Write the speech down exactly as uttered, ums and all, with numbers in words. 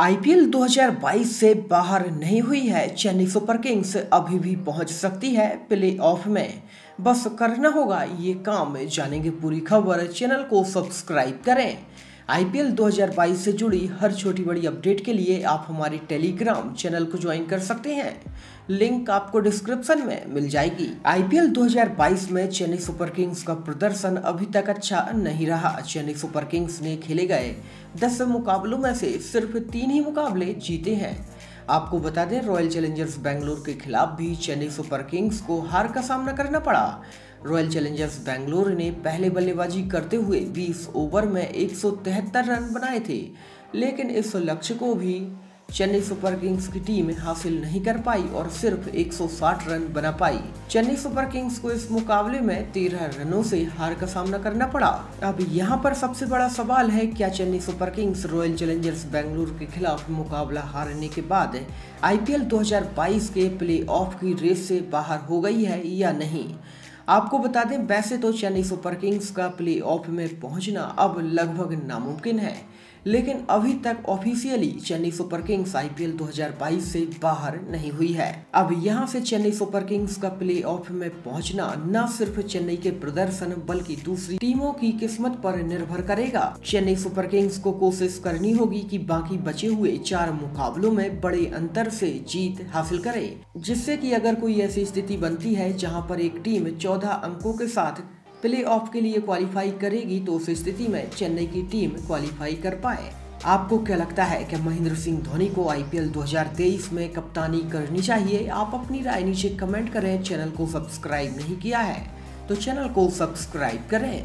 आई P L दो हज़ार बाईस से बाहर नहीं हुई है। चेन्नई सुपर किंग्स अभी भी पहुंच सकती है प्लेऑफ में, बस करना होगा ये काम। जानेंगे पूरी खबर, चैनल को सब्सक्राइब करें। आई पी एल दो हज़ार बाईस से जुड़ी हर छोटी बड़ी अपडेट के लिए आप हमारे टेलीग्राम चैनल को ज्वाइन कर सकते हैं, लिंक आपको डिस्क्रिप्शन में मिल जाएगी। आई पी एल दो हज़ार बाईस में चेन्नई सुपर किंग्स का प्रदर्शन अभी तक अच्छा नहीं रहा। चेन्नई सुपर किंग्स ने खेले गए दस मुकाबलों में से सिर्फ तीन ही मुकाबले जीते हैं। आपको बता दें, रॉयल चैलेंजर्स बेंगलोर के खिलाफ भी चेन्नई सुपर किंग्स को हार का सामना करना पड़ा। रॉयल चैलेंजर्स बेंगलोर ने पहले बल्लेबाजी करते हुए बीस ओवर में एक सौ तिहत्तर रन बनाए थे, लेकिन इस लक्ष्य को भी चेन्नई सुपर किंग्स की टीम हासिल नहीं कर पाई और सिर्फ एक सौ साठ रन बना पाई। चेन्नई सुपर किंग्स को इस मुकाबले में तेरह रनों से हार का सामना करना पड़ा। अब यहां पर सबसे बड़ा सवाल है, क्या Chennai Super Kings Royal Challengers Bengaluru के खिलाफ मुकाबला हारने के बाद आई पी एल दो हज़ार बाईस के प्लेऑफ की रेस से बाहर हो गई है या नहीं। आपको बता दें, वैसे तो चेन्नई सुपर किंग्स का प्लेऑफ में पहुंचना अब लगभग नामुमकिन है, लेकिन अभी तक officially Chennai Super Kings I P L दो हज़ार बाईस से बाहर नहीं हुई है। अब यहां से चेन्नई सुपर किंग्स का प्लेऑफ में पहुंचना न सिर्फ चेन्नई के प्रदर्शन बल्कि दूसरी टीमों की किस्मत पर निर्भर करेगा। चेन्नई सुपर किंग्स को कोशिश करनी होगी कि बाकी बचे हुए चार मुकाबलों में बड़े अंतर से जीत हासिल करे, जिससे कि अगर कोई ऐसी स्थिति बनती है जहाँ पर एक टीम चौदह अंकों के साथ प्लेऑफ के लिए क्वालिफाई करेगी तो उस स्थिति में चेन्नई की टीम क्वालिफाई कर पाए। आपको क्या लगता है कि महेंद्र सिंह धोनी को आई पी एल दो हज़ार तेईस में कप्तानी करनी चाहिए? आप अपनी राय नीचे कमेंट करें। चैनल को सब्सक्राइब नहीं किया है तो चैनल को सब्सक्राइब करें।